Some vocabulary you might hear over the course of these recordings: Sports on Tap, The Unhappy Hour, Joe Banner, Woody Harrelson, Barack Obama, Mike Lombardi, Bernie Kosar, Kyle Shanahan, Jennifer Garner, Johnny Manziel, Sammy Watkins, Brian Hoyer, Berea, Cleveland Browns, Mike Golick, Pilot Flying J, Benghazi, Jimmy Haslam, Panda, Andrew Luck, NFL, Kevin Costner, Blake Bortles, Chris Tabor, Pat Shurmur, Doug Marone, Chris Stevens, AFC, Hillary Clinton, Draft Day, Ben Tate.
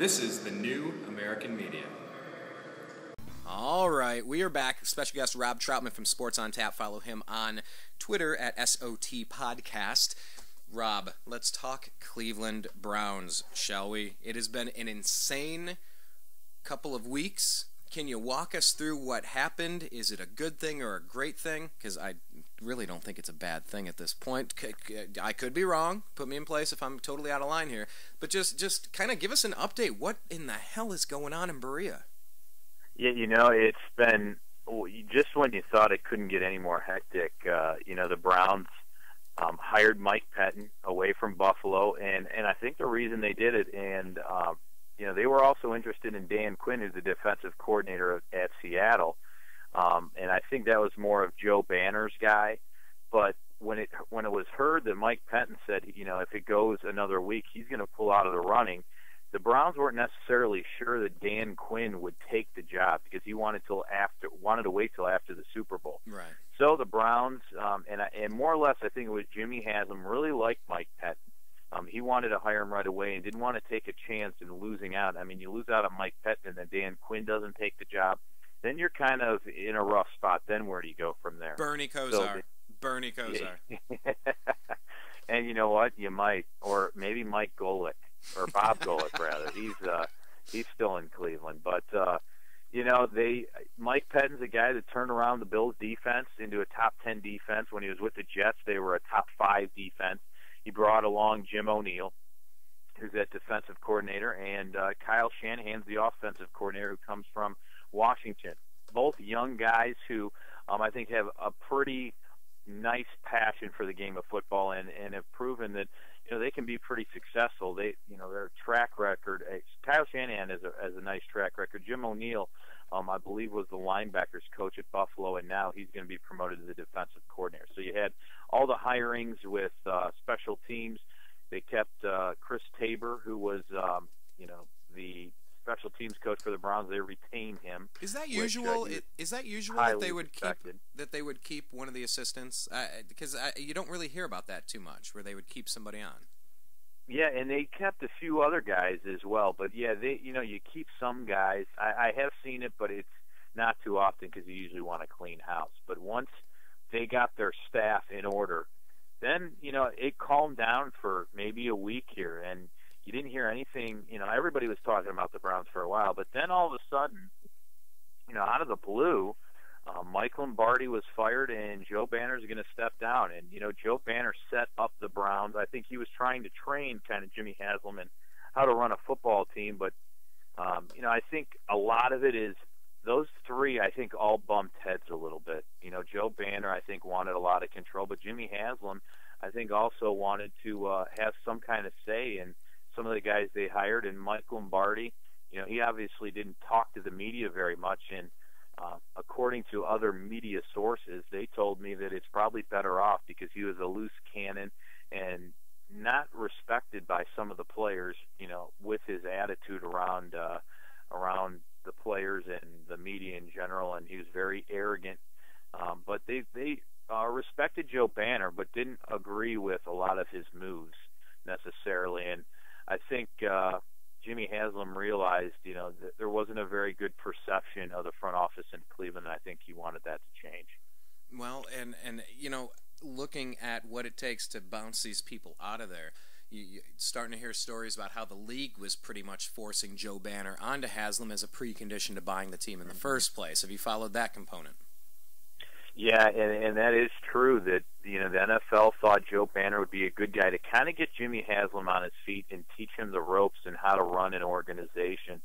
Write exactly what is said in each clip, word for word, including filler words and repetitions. This is the new American media. All right, we are back. Special guest Rob Trautman from Sports on Tap. Follow him on Twitter at S O T Podcast. Rob, let's talk Cleveland Browns, shall we? It has been an insane couple of weeks. Can you walk us through what happened? Is it a good thing or a great thing? Because I really don't think it's a bad thing at this point. I could be wrong. Put me in place if I'm totally out of line here. But just, just kind of give us an update. What in the hell is going on in Berea? Yeah, you know, it's been just when you thought it couldn't get any more hectic. Uh, you know, the Browns um, hired Mike Pettine away from Buffalo, and, and I think the reason they did it, and um, you know, they were also interested in Dan Quinn, who's the defensive coordinator at Seattle, um, and I think that was more of Joe Banner's guy. But when it when it was heard that Mike Pettine said, you know, if it goes another week, he's going to pull out of the running, the Browns weren't necessarily sure that Dan Quinn would take the job because he wanted till after wanted to wait till after the Super Bowl. Right. So the Browns um, and I, and more or less, I think it was Jimmy Haslam really liked Mike Pettine. Um, he wanted to hire him right away and didn't want to take a chance in losing out. I mean, you lose out on Mike Pettine and then Dan Quinn doesn't take the job, then you're kind of in a rough spot. Then where do you go from there? Bernie Kosar. So they, Bernie Kosar. Yeah. And you know what? You might. Or maybe Mike Golick. Or Bob Golick, rather. He's, uh, he's still in Cleveland. But, uh, you know, they Mike Pettine's a guy that turned around the Bills' defense into a top ten defense. When he was with the Jets, they were a top five defense. He brought along Jim O'Neill, who's that defensive coordinator, and uh, Kyle Shanahan's the offensive coordinator who comes from Washington. Both young guys who um, I think have a pretty nice passion for the game of football and, and have proven that, you know, they can be pretty successful. They, you know, their track record. Kyle Shanahan has a, has a nice track record. Jim O'Neill, um, I believe, was the linebackers coach at Buffalo, and now he's going to be promoted to the defensive coordinator. So you had all the hirings with uh, special teams. They kept uh, Chris Tabor, who was, um, you know, the special teams coach for the Browns. They retained him. Is that usual? Which, uh, is that usual that they would expected. keep that they would keep one of the assistants? Because uh, you don't really hear about that too much, where they would keep somebody on. Yeah, and they kept a few other guys as well. But yeah, they you know you keep some guys. I, I have seen it, but it's not too often because you usually want to clean house. But once they got their staff in order, then you know it calmed down for maybe a week here and. You didn't hear anything. You know, everybody was talking about the Browns for a while, but then all of a sudden, you know, out of the blue, uh, Mike Lombardi was fired, and Joe Banner is going to step down. And, you know, Joe Banner set up the Browns. I think he was trying to train kind of Jimmy Haslam and how to run a football team. But, um, you know, I think a lot of it is those three, I think, all bumped heads a little bit. You know, Joe Banner, I think, wanted a lot of control, but Jimmy Haslam, I think, also wanted to uh, have some kind of say in some of the guys they hired, and Mike Lombardi, you know, he obviously didn't talk to the media very much, and uh, according to other media sources, they told me that it's probably better off because he was a loose cannon and not respected by some of the players, you know, with his attitude around uh, around the players and the media in general, and he was very arrogant. Um, but they, they uh, respected Joe Banner but didn't agree with a lot of his moves necessarily, and I think uh, Jimmy Haslam realized, you know, that there wasn't a very good perception of the front office in Cleveland, and I think he wanted that to change. Well, and, and you know, looking at what it takes to bounce these people out of there, you, you're starting to hear stories about how the league was pretty much forcing Joe Banner onto Haslam as a precondition to buying the team in the first place. Have you followed that component? Yeah, and, and that is true that, you know, the N F L thought Joe Banner would be a good guy to kind of get Jimmy Haslam on his feet and teach him the ropes and how to run an organization,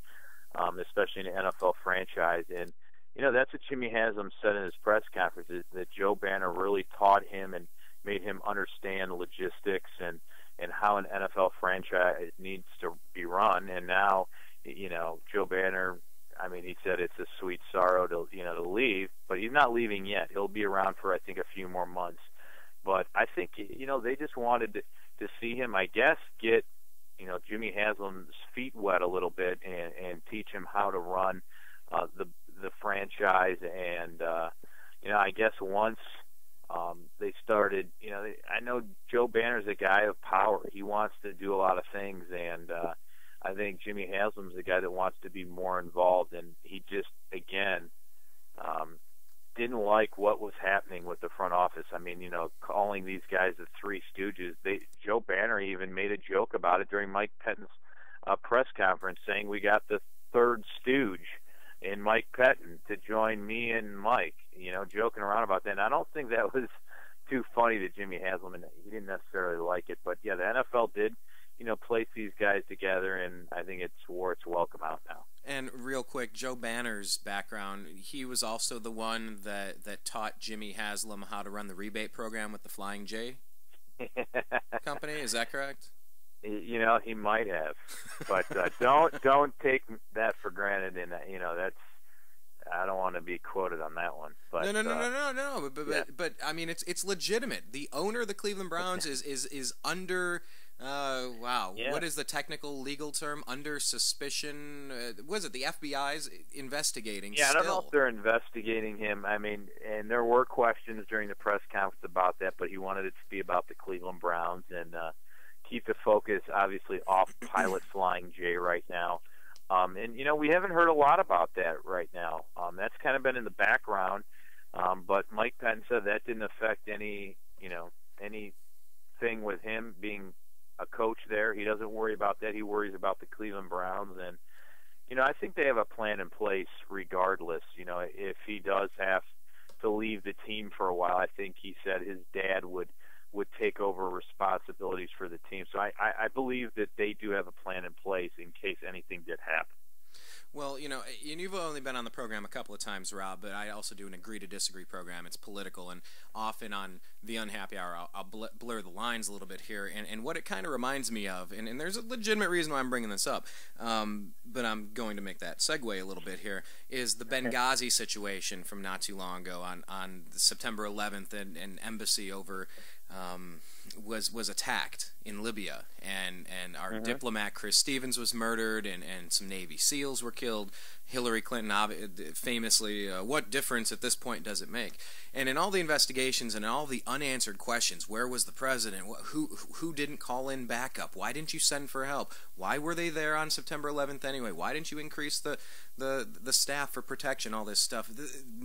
um, especially an N F L franchise. And, you know, that's what Jimmy Haslam said in his press conference, is that Joe Banner really taught him and made him understand logistics and, and how an N F L franchise needs to be run. And now, you know, Joe Banner, I mean, he said it's a sweet sorrow to, you know, to leave, but he's not leaving yet. He'll be around for, I think, a few more months. But I think, you know, they just wanted to, to see him, I guess, get, you know, Jimmy Haslam's feet wet a little bit and, and teach him how to run uh, the the franchise. And, uh, you know, I guess once um, they started, you know, they, I know Joe Banner's a guy of power. He wants to do a lot of things, and uh, I think Jimmy Haslam's the guy that wants to be more involved, and he just, again, um, didn't like what was happening with the front office. I mean, you know, calling these guys the Three Stooges. They, Joe Banner even made a joke about it during Mike Pettine's uh, press conference, saying we got the third stooge in Mike Pettine to join me and Mike, you know, joking around about that. And I don't think that was too funny to Jimmy Haslam, and he didn't necessarily like it. But, yeah, the N F L did, you know, place these guys together, and I think it swore its welcome out now. And real quick, Joe Banner's background, he was also the one that, that taught Jimmy Haslam how to run the rebate program with the Flying J company. Is that correct? You know, he might have, but uh, don't don't take that for granted. And you know, that's, I don't want to be quoted on that one. But no, no, no, uh, no, no, no. But but, yeah. but but I mean, it's it's legitimate. The owner of the Cleveland Browns is is is under. Uh, wow. Yeah. What is the technical legal term? Under suspicion? Uh, was it the F B I's investigating? Yeah, still. I don't know if they're investigating him. I mean, and there were questions during the press conference about that, but he wanted it to be about the Cleveland Browns and uh, keep the focus, obviously, off Pilot Flying J right now. Um, and, you know, we haven't heard a lot about that right now. Um, that's kind of been in the background. Um, but Mike Pettine said that didn't affect any, you know, anything with him being a coach there. He doesn't worry about that. He worries about the Cleveland Browns, and you know, I think they have a plan in place regardless. You know, if he does have to leave the team for a while, I think he said his dad would would take over responsibilities for the team. So I, I, I believe that they do have a plan in place in case anything did happen. Well, you know, and you've only been on the program a couple of times, Rob, but I also do an agree-to-disagree program. It's political, and often on the Unhappy Hour, I'll, I'll bl blur the lines a little bit here. And, and what it kind of reminds me of, and, and there's a legitimate reason why I'm bringing this up, um, but I'm going to make that segue a little bit here, is the Benghazi situation from not too long ago on, on September eleventh, and an embassy over um, was was attacked in Libya, and and our mm-hmm. diplomat Chris Stevens was murdered, and and some Navy SEALs were killed. Hillary Clinton famously, uh, what difference at this point does it make? And in all the investigations and all the unanswered questions, where was the president? Who who didn't call in backup? Why didn't you send for help? Why were they there on September eleventh anyway? Why didn't you increase the the the staff for protection? All this stuff.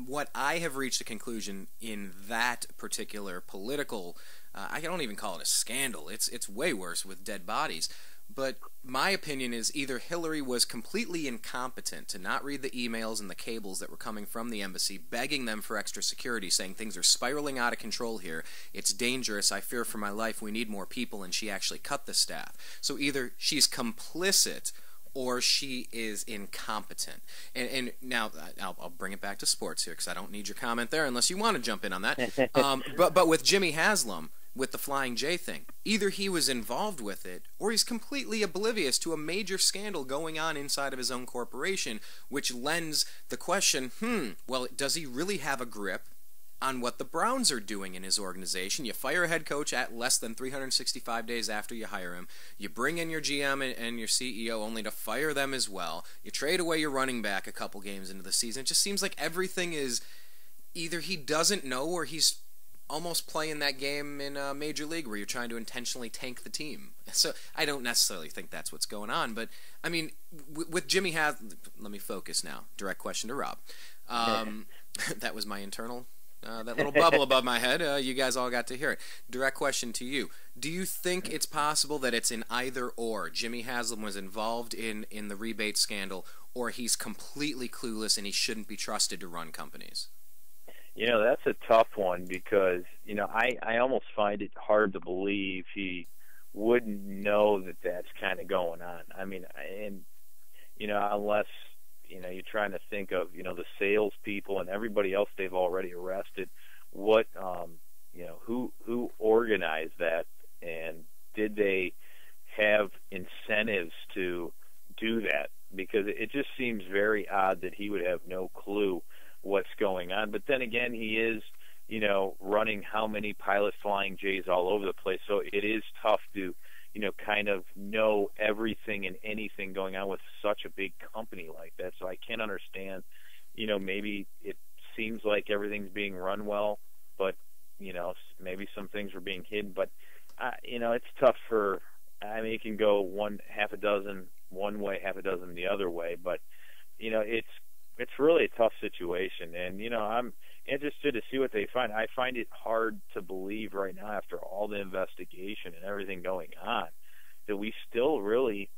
What I have reached a conclusion in that particular political, uh, I don't even call it a scandal. It's it's way worse with dead bodies. But my opinion is either Hillary was completely incompetent to not read the emails and the cables that were coming from the embassy, begging them for extra security, saying things are spiraling out of control here, it's dangerous, I fear for my life, we need more people, and she actually cut the staff. So either she's complicit or she is incompetent. And, and now I'll, I'll bring it back to sports here because I don't need your comment there unless you want to jump in on that. um, but, but with Jimmy Haslam, with the Flying J thing, either he was involved with it or he's completely oblivious to a major scandal going on inside of his own corporation, which lends the question, hmm, well, does he really have a grip on what the Browns are doing in his organization? You fire a head coach at less than three hundred sixty-five days after you hire him. You bring in your G M and, and your C E O only to fire them as well. You trade away your running back a couple games into the season. It just seems like everything is either he doesn't know or he's almost playing that game in uh, Major League where you're trying to intentionally tank the team. So I don't necessarily think that's what's going on. But, I mean, w with Jimmy Haslam, let me focus now. Direct question to Rob. Um, that was my internal, uh, that little bubble above my head. Uh, you guys all got to hear it. Direct question to you. Do you think it's possible that it's an either or? Jimmy Haslam was involved in, in the rebate scandal, or he's completely clueless and he shouldn't be trusted to run companies? You know, that's a tough one because, you know, I, I almost find it hard to believe he wouldn't know that that's kind of going on. I mean, and, you know, unless, you know, you're trying to think of, you know, the salespeople and everybody else they've already arrested, what, um, you know, who, who organized that and did they have incentives to do that? Because it just seems very odd that he would have no clue what's going on. But then again, he is, you know, running how many Pilot Flying J's all over the place, so it is tough to, you know, kind of know everything and anything going on with such a big company like that. So I can't understand, you know, maybe it seems like everything's being run well, but, you know, maybe some things were being hidden. But, uh, you know, it's tough for I mean, it can go one half a dozen one way, half a dozen the other way. But you know, it's it's really a tough situation, and you know, I'm interested to see what they find. I find it hard to believe right now, after all the investigation and everything going on, that we still really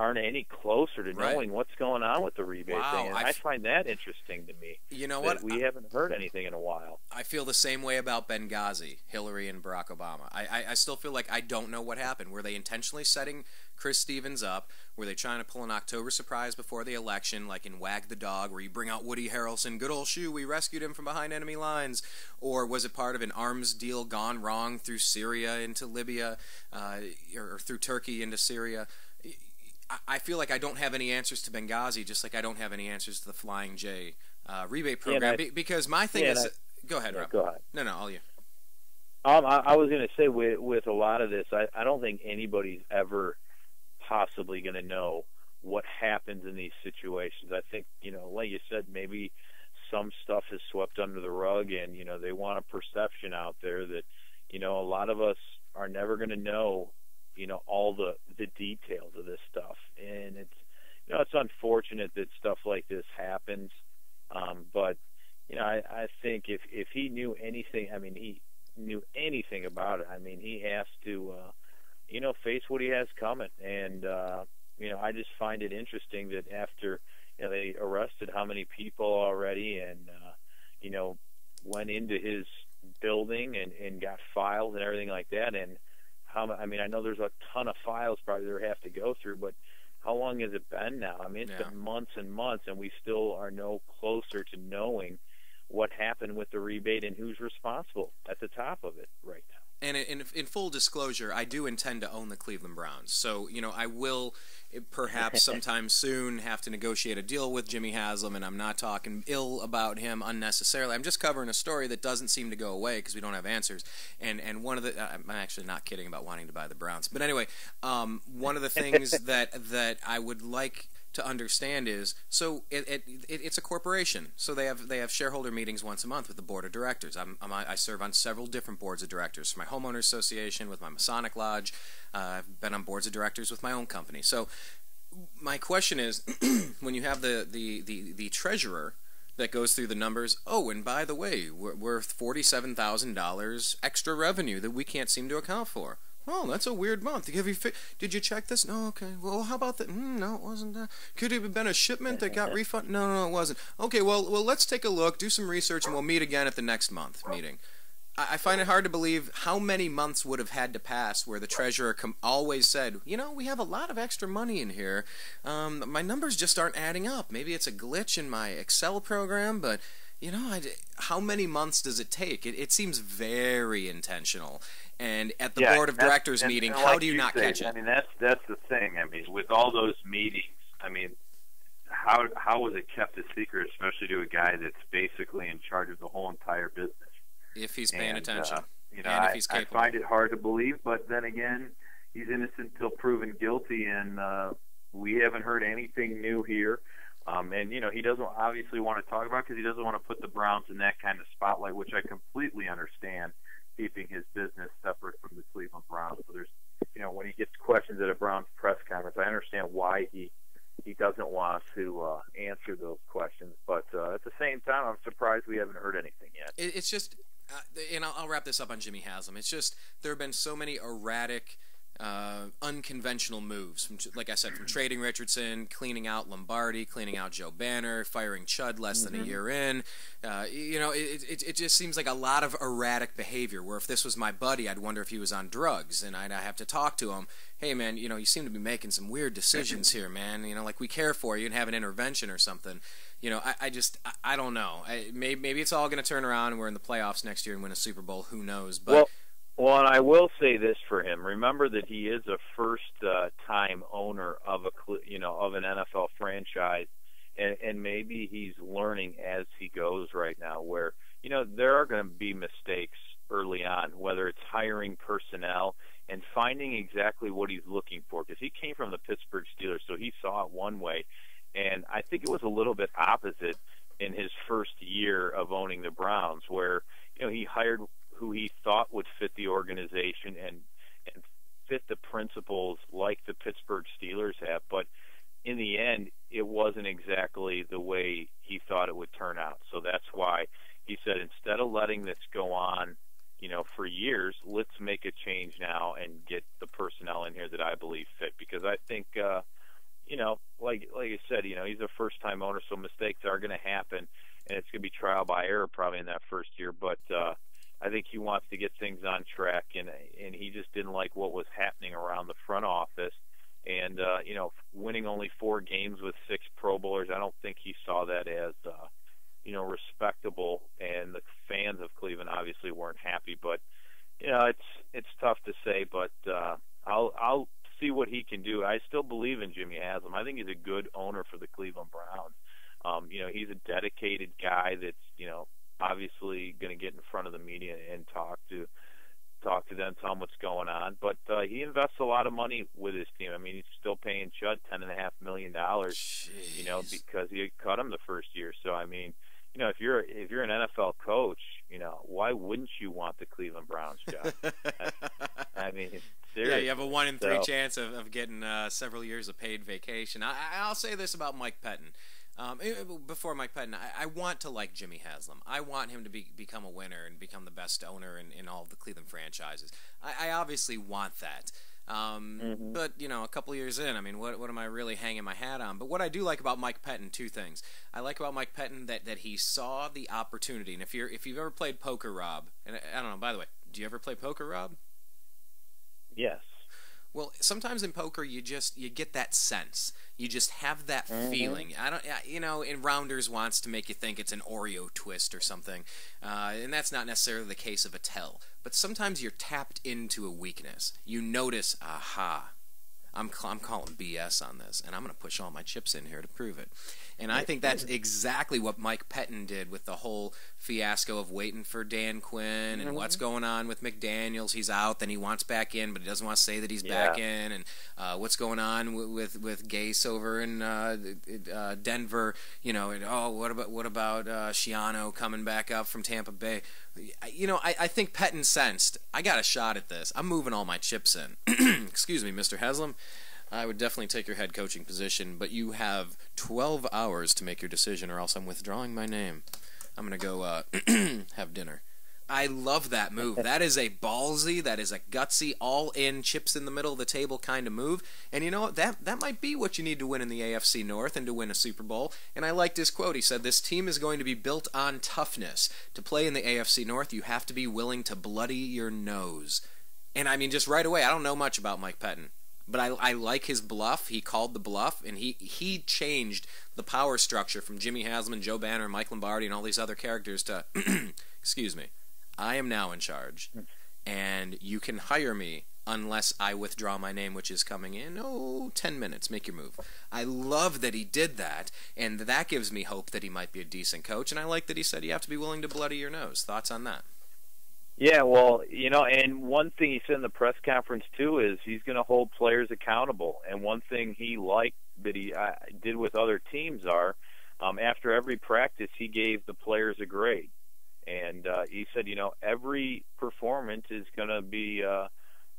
aren't any closer to right. knowing what's going on with the rebate wow, thing. And I, I find that interesting to me. You know what? We I, haven't heard anything in a while. I feel the same way about Benghazi, Hillary, and Barack Obama. I, I, I still feel like I don't know what happened. Were they intentionally setting Chris Stevens up? Were they trying to pull an October surprise before the election, like in Wag the Dog, where you bring out Woody Harrelson, good old shoe, we rescued him from behind enemy lines? Or was it part of an arms deal gone wrong through Syria into Libya, uh, or through Turkey into Syria? I feel like I don't have any answers to Benghazi, just like I don't have any answers to the Flying J uh, rebate program. Yeah, I, because my thing yeah, is, I, go ahead, yeah, Rob. Go ahead. No, no, all you. Um, I, I was going to say with with a lot of this, I, I don't think anybody's ever possibly going to know what happens in these situations. I think, you know, like you said, maybe some stuff is swept under the rug, and you know, they want a perception out there that, you know, a lot of us are never going to know, you know, all the the details of this stuff. And it's, you know, it's unfortunate that stuff like this happens, um, but you know, I, I think if if he knew anything, I mean, he knew anything about it, I mean, he has to uh, you know, face what he has coming. And uh, you know, I just find it interesting that after, you know, they arrested how many people already, and uh, you know, went into his building and and got files and everything like that, and how, I mean, I know there's a ton of files probably they have to go through, but how long has it been now? I mean, it's yeah. been months and months, and we still are no closer to knowing what happened with the rebate and who's responsible at the top of it right now. And in, in full disclosure, I do intend to own the Cleveland Browns. So, you know, I will perhaps sometime soon have to negotiate a deal with Jimmy Haslam, and I'm not talking ill about him unnecessarily. I'm just covering a story that doesn't seem to go away because we don't have answers. And and one of the – I'm actually not kidding about wanting to buy the Browns. But anyway, um, one of the things that, that I would like – to understand is, so it, it, it it's a corporation, so they have they have shareholder meetings once a month with the board of directors. I'm, I'm I serve on several different boards of directors, for my homeowner association, with my Masonic lodge. uh, I've been on boards of directors with my own company. So my question is, when you have the the the, the treasurer that goes through the numbers, oh, and by the way, we're worth forty-seven thousand dollars extra revenue that we can't seem to account for. Oh, that's a weird month. Have you fi Did you check this? No, okay. Well, how about that? Mm, no, it wasn't that. Could it have been a shipment that got refunded? No, no, no, it wasn't. Okay, well, well, let's take a look, do some research, and we'll meet again at the next month meeting. I, I find it hard to believe how many months would have had to pass where the treasurer com always said, you know, we have a lot of extra money in here. Um, my numbers just aren't adding up. Maybe it's a glitch in my Excel program, but... You know, I, how many months does it take? It, it seems very intentional. And at the yeah, board of directors and, meeting, and how like do you, you not say, catch it? I mean, that's that's the thing. I mean, with all those meetings, I mean, how how was it kept a secret, especially to a guy that's basically in charge of the whole entire business? If he's paying and, attention, uh, you know, and if I, he's capable. I find it hard to believe, but then again, he's innocent until proven guilty, and uh, we haven't heard anything new here. Um, and, you know, he doesn't obviously want to talk about it because he doesn't want to put the Browns in that kind of spotlight, which I completely understand, keeping his business separate from the Cleveland Browns. So there's, you know, when he gets questions at a Browns press conference, I understand why he, he doesn't want to uh, answer those questions. But uh, at the same time, I'm surprised we haven't heard anything yet. It's just, uh, and I'll, I'll wrap this up on Jimmy Haslam, it's just there have been so many erratic Uh, unconventional moves, from, like I said, from trading Richardson, cleaning out Lombardi, cleaning out Joe Banner, firing Chud less mm-hmm. than a year in. Uh, you know, it, it, it just seems like a lot of erratic behavior, where if this was my buddy, I'd wonder if he was on drugs, and I'd, I'd have to talk to him. Hey, man, you know, you seem to be making some weird decisions here, man. You know, like, we care for you and have an intervention or something. You know, I, I just, I, I don't know. I, maybe, maybe it's all going to turn around and we're in the playoffs next year and win a Super Bowl. Who knows? But... Well, Well, and I will say this for him. Remember that he is a first-time uh, owner of a, you know, of an N F L franchise, and, and maybe he's learning as he goes right now. Where, you know, there are going to be mistakes early on, whether it's hiring personnel and finding exactly what he's looking for. Because he came from the Pittsburgh Steelers, so he saw it one way, and I think it was a little bit opposite in his first year of owning the Browns, where, you know, he hired who he thought would fit the organization and, and fit the principles the end, it wasn't exactly the way he thought it would turn out. So that's why he said, instead of letting this go on, you know, for years, let's make a change now and get the personnel in here that I believe fit. Because I think, uh, you know, like like I said, you know, he's a first-time owner, so mistakes are going to happen, and it's going to be trial by error probably in that first year. But uh, I think he wants to get things on track, and and he just didn't like what was happening around the front office. And, uh, you know, winning only four games with six Pro Bowlers, I don't think he saw that as, uh, you know, respectable. And the fans of Cleveland obviously weren't happy. But, you know, it's it's tough to say, but uh, I'll, I'll see what he can do. I still believe in Jimmy Haslam. I think he's a good owner for the Cleveland Browns. Um, you know, he's a dedicated guy that's, you know, obviously going to get in front of the media and talk to talk to them, tell them what's going on. But uh, he invests a lot of money with his team. I mean, he's still paying Chud ten and a half million dollars, you know, because he cut him the first year. So, I mean, you know, if you're if you're an N F L coach, you know, why wouldn't you want the Cleveland Browns job? I, I mean, seriously. Yeah, you have a one in three so. chance of, of getting uh, several years of paid vacation. I, I'll say this about Mike Pettine. Um, before Mike Pettine, I, I want to like Jimmy Haslam. I want him to be, become a winner and become the best owner in, in all of the Cleveland franchises. I, I obviously want that. Um, mm-hmm. But, you know, a couple years in, I mean, what, what am I really hanging my hat on? But what I do like about Mike Pettine, two things. I like about Mike Pettine that, that he saw the opportunity. And if, you're, if you've ever played poker, Rob, and I, I don't know, by the way, do you ever play poker, Rob? Yes. Well, sometimes in poker you just you get that sense. You just have that mm-hmm. feeling. I don't, you know, and Rounders wants to make you think it's an Oreo twist or something, uh, and that's not necessarily the case of a tell. But sometimes you're tapped into a weakness. You notice, aha, I'm I'm calling B S on this, and I'm going to push all my chips in here to prove it. And I think that's exactly what Mike Pettine did with the whole fiasco of waiting for Dan Quinn and what's going on with McDaniels. He's out, then he wants back in, but he doesn't want to say that he's yeah. back in. And uh, what's going on with with, with Gase over in uh, uh, Denver? You know, and, oh, what about what about uh, Schiano coming back up from Tampa Bay? You know, I, I think Pettine sensed, I got a shot at this. I'm moving all my chips in. Excuse me, Mister Haslam. I would definitely take your head coaching position, but you have twelve hours to make your decision or else I'm withdrawing my name. I'm going to go uh, have dinner. I love that move. That is a ballsy, that is a gutsy, all-in, chips in the middle of the table kind of move. And you know what? That, that might be what you need to win in the A F C North and to win a Super Bowl. And I liked his quote. He said, this team is going to be built on toughness. To play in the A F C North, you have to be willing to bloody your nose. And I mean, just right away, I don't know much about Mike Pettine. But I, I like his bluff. He called the bluff, and he, he changed the power structure from Jimmy Haslam and Joe Banner and Mike Lombardi and all these other characters to, excuse me, I am now in charge, and you can hire me unless I withdraw my name, which is coming in, oh, ten minutes. Make your move. I love that he did that, and that gives me hope that he might be a decent coach, and I like that he said you have to be willing to bloody your nose. Thoughts on that? Yeah, well, you know, and one thing he said in the press conference, too, is he's going to hold players accountable. And one thing he liked that he uh, did with other teams are um, after every practice, he gave the players a grade. And uh, he said, you know, every performance is going to be uh,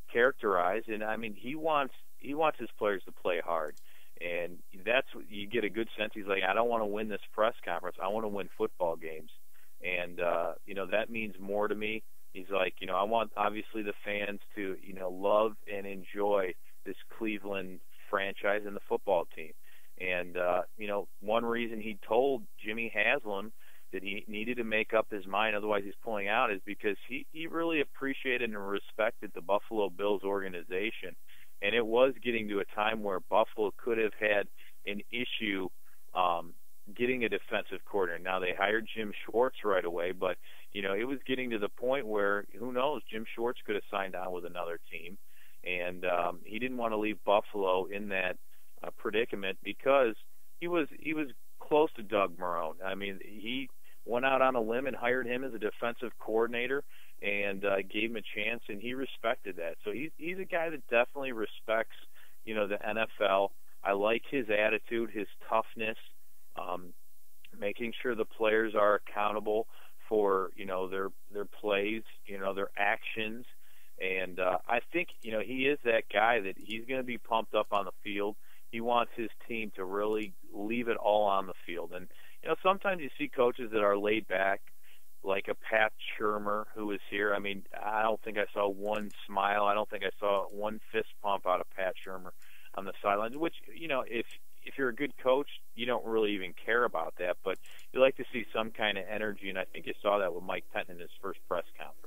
characterized. And, I mean, he wants he wants his players to play hard. And that's you get a good sense. He's like, I don't want to win this press conference. I want to win football games. And, uh, you know, that means more to me. He's like, you know, I want, obviously, the fans to, you know, love and enjoy this Cleveland franchise and the football team. And, uh, you know, one reason he told Jimmy Haslam that he needed to make up his mind, otherwise he's pulling out, is because he, he really appreciated and respected the Buffalo Bills organization. And it was getting to a time where Buffalo could have had an issue um, getting a defensive coordinator. Now, they hired Jim Schwartz right away, but you know, it was getting to the point where, who knows, Jim Schwartz could have signed on with another team. And um, he didn't want to leave Buffalo in that uh, predicament because he was he was close to Doug Marone. I mean, he went out on a limb and hired him as a defensive coordinator and uh, gave him a chance, and he respected that. So he's, he's a guy that definitely respects, you know, the N F L. I like his attitude, his toughness, um, making sure the players are accountable for, you know, their their plays, you know, their actions. And uh, I think, you know, he is that guy that he's going to be pumped up on the field. He wants his team to really leave it all on the field. And, you know, sometimes you see coaches that are laid back, like a Pat Shurmur, who was here. I mean, I don't think I saw one smile. I don't think I saw one fist pump out of Pat Shurmur on the sidelines, which, you know, if if you're a good coach, you don't really even care about that. But you like to see some kind of energy, and I think you saw that with Mike Pettine in his first press conference.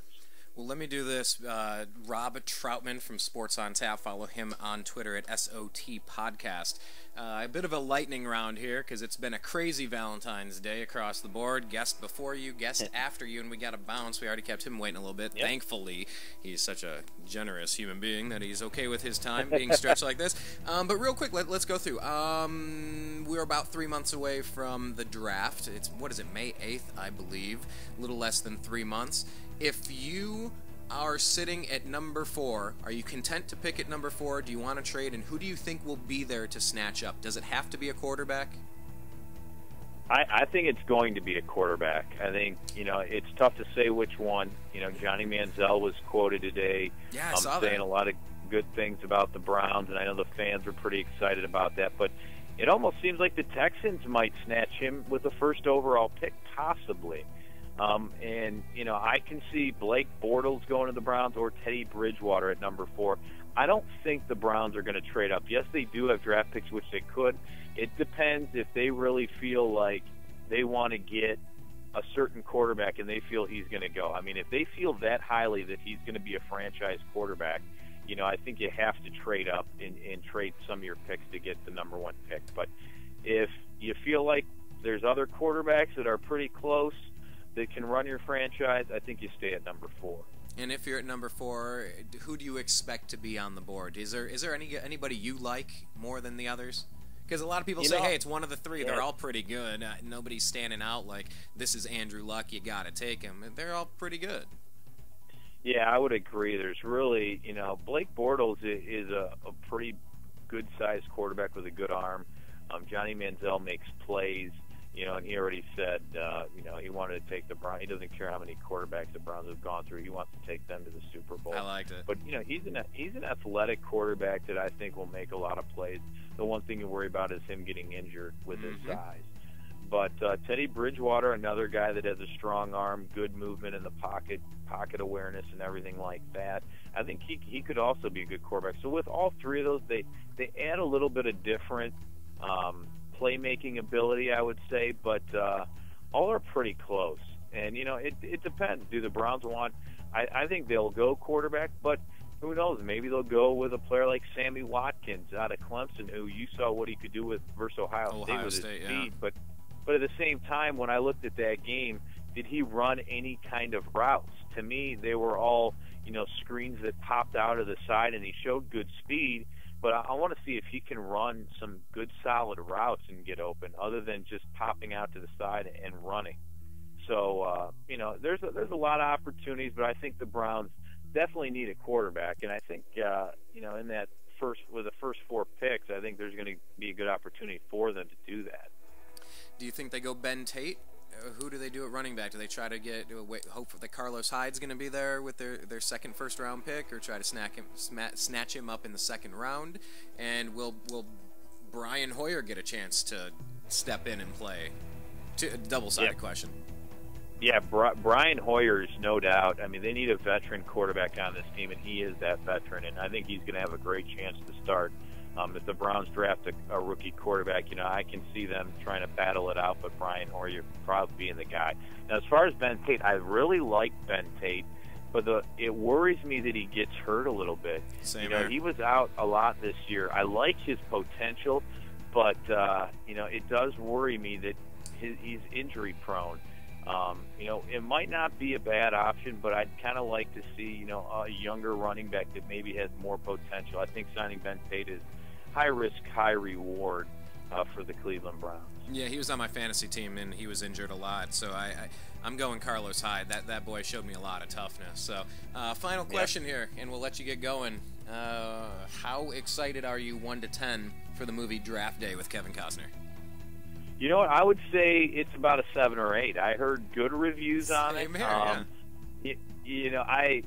Well, let me do this. Uh, Rob Trautman from Sports on Tap. Follow him on Twitter at S O T Podcast. Uh, a bit of a lightning round here because it's been a crazy Valentine's Day across the board. Guest before you, guest after you, and we got a bounce. We already kept him waiting a little bit. Yep. Thankfully, he's such a generous human being that he's okay with his time being stretched like this. Um, but real quick, let, let's go through. Um, we're about three months away from the draft. It's, what is it, May eighth, I believe. A little less than three months. If you are sitting at number four, are you content to pick at number four? Do you want to trade? And who do you think will be there to snatch up? Does it have to be a quarterback? I, I think it's going to be a quarterback. I think, you know, it's tough to say which one. You know, Johnny Manziel was quoted today. Yeah, I um, saw saying that. a lot of good things about the Browns, and I know the fans were pretty excited about that. But it almost seems like the Texans might snatch him with the first overall pick, possibly. Um, and, you know, I can see Blake Bortles going to the Browns or Teddy Bridgewater at number four. I don't think the Browns are going to trade up. Yes, they do have draft picks, which they could. It depends if they really feel like they want to get a certain quarterback and they feel he's going to go. I mean, if they feel that highly that he's going to be a franchise quarterback, you know, I think you have to trade up and, and trade some of your picks to get the number one pick. But if you feel like there's other quarterbacks that are pretty close that can run your franchise, I think you stay at number four. And if you're at number four, who do you expect to be on the board? Is there is there any anybody you like more than the others? Because a lot of people you say, know, hey, it's one of the three. Yeah. They're all pretty good. Uh, nobody's standing out like, this is Andrew Luck, you got to take him. They're all pretty good. Yeah, I would agree. There's really, you know, Blake Bortles is a, a pretty good-sized quarterback with a good arm. Um, Johnny Manziel makes plays. You know, and he already said, uh, you know, he wanted to take the Browns. He doesn't care how many quarterbacks the Browns have gone through. He wants to take them to the Super Bowl. I liked it. But, you know, he's an, he's an athletic quarterback that I think will make a lot of plays. The one thing you worry about is him getting injured with mm-hmm. his size. But uh, Teddy Bridgewater, another guy that has a strong arm, good movement in the pocket, pocket awareness and everything like that. I think he, he could also be a good quarterback. So with all three of those, they, they add a little bit of different um, – playmaking ability, I would say, but uh, all are pretty close. And, you know, it, it depends. Do the Browns want – I think they'll go quarterback, but who knows? Maybe they'll go with a player like Sammy Watkins out of Clemson, who you saw what he could do with versus Ohio, Ohio State with State, his speed. Yeah. But, but at the same time, when I looked at that game, did he run any kind of routes? To me, they were all, you know, screens that popped out of the side, and he showed good speed. But I want to see if he can run some good, solid routes and get open, other than just popping out to the side and running. So, uh, you know, there's a, there's a lot of opportunities, but I think the Browns definitely need a quarterback. And I think, uh, you know, in that first with the first four picks, I think there's going to be a good opportunity for them to do that. Do you think they go Ben Tate? Who do they do at running back? Do they try to get wait, hope that Carlos Hyde's going to be there with their, their second first round pick, or try to snack him, sma snatch him up in the second round? And will will Brian Hoyer get a chance to step in and play? To, double sided yeah. question. Yeah, Bri Brian Hoyer is no doubt. I mean, they need a veteran quarterback on this team, and he is that veteran. And I think he's going to have a great chance to start. Um, if the Browns draft a, a rookie quarterback, you know, I can see them trying to battle it out, but Brian Hoyer probably being the guy. Now, as far as Ben Tate, I really like Ben Tate, but the, it worries me that he gets hurt a little bit. Same you know, here. He was out a lot this year. I like his potential, but, uh, you know, it does worry me that his, he's injury-prone. Um, you know, it might not be a bad option, but I'd kind of like to see, you know, a younger running back that maybe has more potential. I think signing Ben Tate is high risk, high reward uh, for the Cleveland Browns. Yeah, he was on my fantasy team, and he was injured a lot, so I, I, I'm going Carlos Hyde. That that boy showed me a lot of toughness. So, uh, final question yeah. here, and we'll let you get going. Uh, how excited are you, one to ten, for the movie Draft Day with Kevin Costner? You know what? I would say it's about a seven or eight. I heard good reviews on Same it. Here, um, yeah. it. You know, I,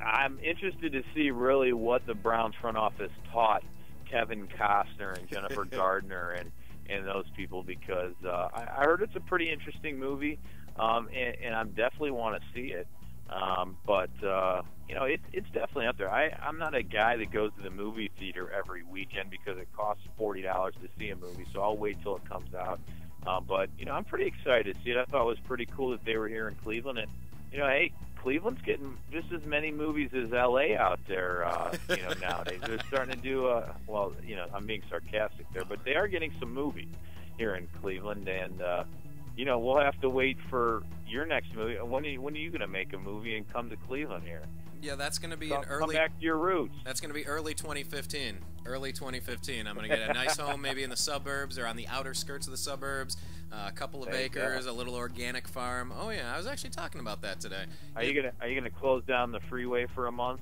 I'm interested to see really what the Browns front office taught Kevin Costner and Jennifer Garner and and those people, because uh, I, I heard it's a pretty interesting movie, um, and, and I definitely want to see it. Um, but uh, you know, it, it's definitely up there. I, I'm not a guy that goes to the movie theater every weekend because it costs forty dollars to see a movie, so I'll wait till it comes out. Uh, but you know, I'm pretty excited to see it. I thought it was pretty cool that they were here in Cleveland, and you know, hey, Cleveland's getting just as many movies as L A out there, uh, you know, nowadays. They're starting to do, uh, well, you know, I'm being sarcastic there, but they are getting some movies here in Cleveland, and uh, you know, we'll have to wait for your next movie. When are you, when are you going to make a movie and come to Cleveland here? Yeah, that's going to be so an early. Come back to your roots. That's going to be early twenty fifteen. Early twenty fifteen. I'm going to get a nice home, maybe in the suburbs or on the outer skirts of the suburbs. Uh, a couple of there acres, a little organic farm. Oh yeah, I was actually talking about that today. Are it, you gonna Are you gonna close down the freeway for a month?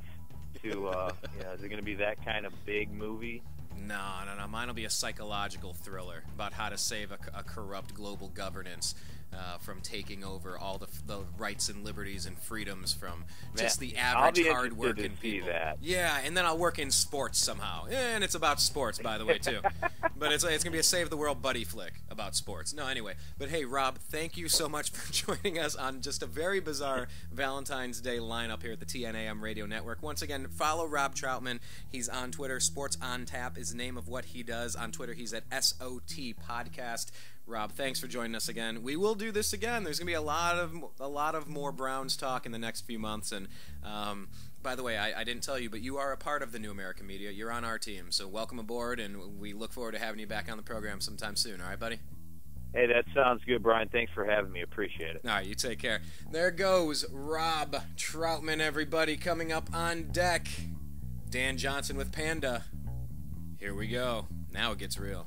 To uh, you know, is it going to be that kind of big movie? No, no, no. Mine will be a psychological thriller about how to save a, a corrupt global governance uh, from taking over all the, the rights and liberties and freedoms from just Man, the average hardworking people. That. Yeah, and then I'll work in sports somehow. And it's about sports, by the way, too. But it's, it's going to be a Save the World buddy flick about sports. No, anyway. But hey, Rob, thank you so much for joining us on just a very bizarre Valentine's Day lineup here at the T N A M Radio Network. Once again, follow Rob Trautman. He's on Twitter. Sports on Tap is name of what he does on Twitter. He's at S O T Podcast. Rob, thanks for joining us again. We will do this again. There's gonna be a lot of a lot of more Browns talk in the next few months. And um, by the way, I, I didn't tell you, but you are a part of the New American Media. You're on our team, so welcome aboard, and we look forward to having you back on the program sometime soon. All right, buddy. Hey, that sounds good, Brian. Thanks for having me. Appreciate it. All right, you take care. There goes Rob Trautman, everybody. Coming up on deck, Dan Johnson with Panda. Here we go. Now it gets real.